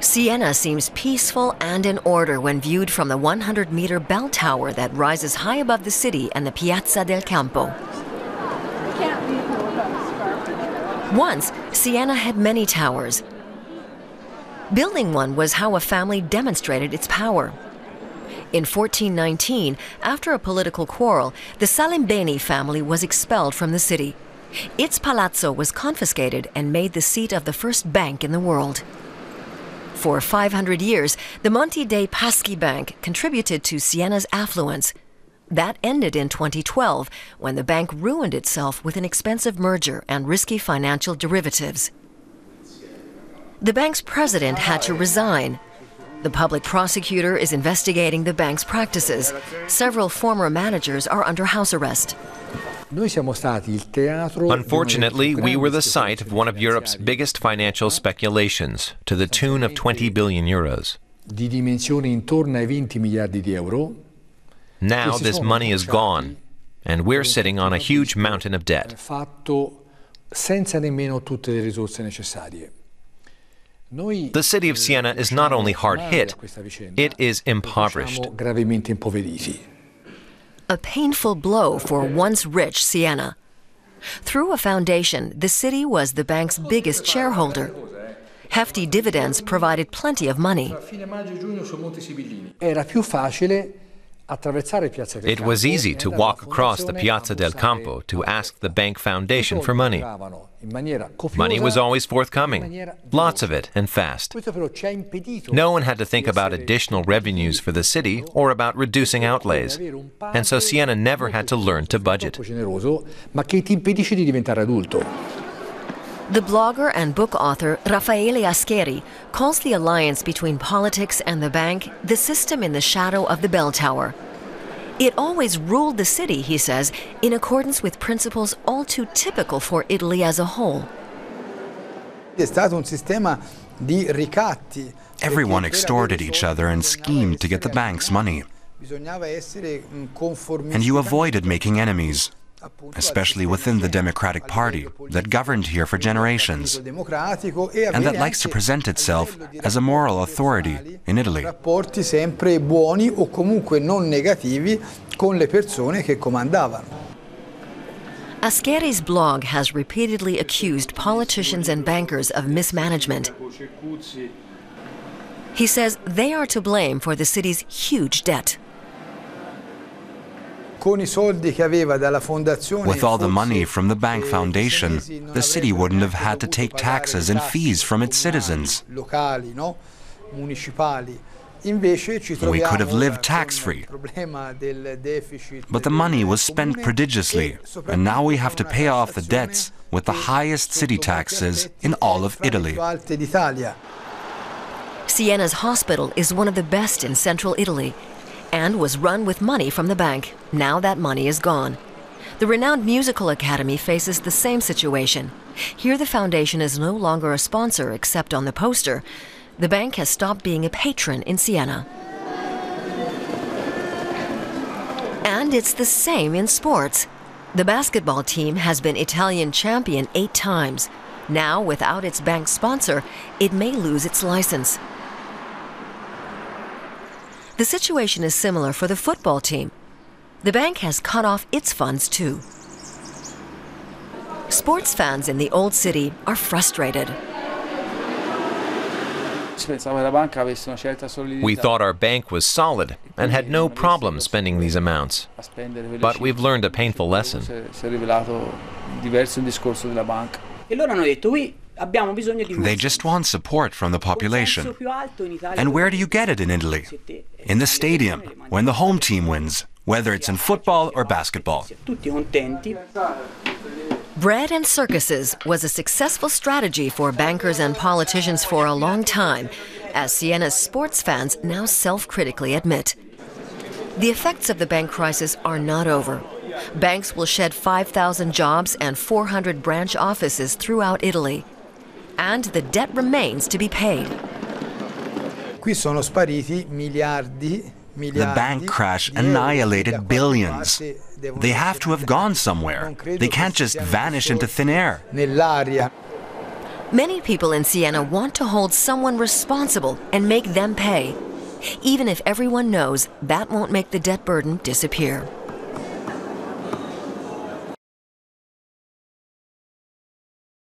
Siena seems peaceful and in order when viewed from the 100-meter bell tower that rises high above the city and the Piazza del Campo. Once, Siena had many towers. Building one was how a family demonstrated its power. In 1419, after a political quarrel, the Salimbeni family was expelled from the city. Its palazzo was confiscated and made the seat of the first bank in the world. For 500 years, the Monte dei Paschi Bank contributed to Siena's affluence. That ended in 2012, when the bank ruined itself with an expensive merger and risky financial derivatives. The bank's president had to resign. The public prosecutor is investigating the bank's practices. Several former managers are under house arrest. Unfortunately, we were the site of one of Europe's biggest financial speculations, to the tune of 20 billion euros. Now this money is gone, and we're sitting on a huge mountain of debt. The city of Siena is not only hard hit, it is impoverished. A painful blow for once rich Siena. Through a foundation, the city was the bank's biggest shareholder. Hefty dividends provided plenty of money. It was easy to walk across the Piazza del Campo to ask the bank foundation for money. Money was always forthcoming, lots of it, and fast. No one had to think about additional revenues for the city or about reducing outlays, and so Siena never had to learn to budget. The blogger and book author Raffaele Ascheri calls the alliance between politics and the bank the system in the shadow of the bell tower. It always ruled the city, he says, in accordance with principles all too typical for Italy as a whole. Everyone extorted each other and schemed to get the bank's money. And you avoided making enemies, especially within the Democratic Party that governed here for generations and that likes to present itself as a moral authority in Italy. Ascheri's blog has repeatedly accused politicians and bankers of mismanagement. He says they are to blame for the city's huge debt. With all the money from the bank foundation, the city wouldn't have had to take taxes and fees from its citizens. We could have lived tax-free, but the money was spent prodigiously, and now we have to pay off the debts with the highest city taxes in all of Italy. Siena's hospital is one of the best in central Italy, and was run with money from the bank. Now that money is gone. The renowned musical academy faces the same situation. Here the foundation is no longer a sponsor except on the poster. The bank has stopped being a patron in Siena. And it's the same in sports. The basketball team has been Italian champion 8 times. Now, without its bank sponsor, it may lose its license. The situation is similar for the football team. The bank has cut off its funds too. Sports fans in the old city are frustrated. We thought our bank was solid and had no problem spending these amounts, but we've learned a painful lesson. They just want support from the population. And where do you get it in Italy? In the stadium, when the home team wins, whether it's in football or basketball. Bread and circuses was a successful strategy for bankers and politicians for a long time, as Siena's sports fans now self-critically admit. The effects of the bank crisis are not over. Banks will shed 5,000 jobs and 400 branch offices throughout Italy. And the debt remains to be paid. The bank crash annihilated billions. They have to have gone somewhere. They can't just vanish into thin air. Many people in Siena want to hold someone responsible and make them pay, even if everyone knows that won't make the debt burden disappear.